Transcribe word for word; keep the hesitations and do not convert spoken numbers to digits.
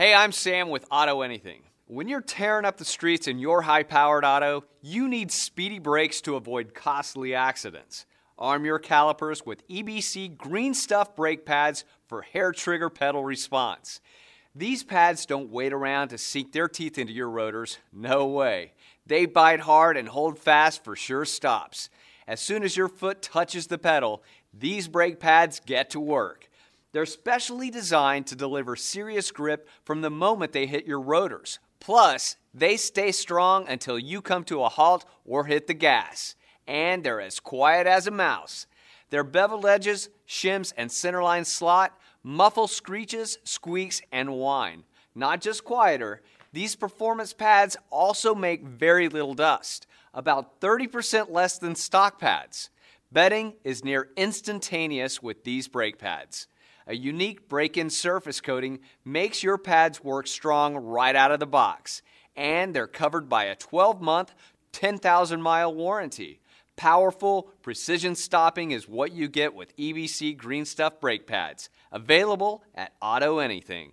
Hey, I'm Sam with Auto Anything. When you're tearing up the streets in your high-powered auto, you need speedy brakes to avoid costly accidents. Arm your calipers with E B C Green Stuff brake pads for hair trigger pedal response. These pads don't wait around to sink their teeth into your rotors, no way. They bite hard and hold fast for sure stops. As soon as your foot touches the pedal, these brake pads get to work. They're specially designed to deliver serious grip from the moment they hit your rotors. Plus, they stay strong until you come to a halt or hit the gas. And they're as quiet as a mouse. Their beveled edges, shims, and centerline slot muffle screeches, squeaks, and whine. Not just quieter, these performance pads also make very little dust, about thirty percent less than stock pads. Bedding is near instantaneous with these brake pads. A unique break-in surface coating makes your pads work strong right out of the box. And they're covered by a twelve month, ten thousand mile warranty. Powerful, precision stopping is what you get with E B C Green Stuff brake pads. Available at Auto Anything.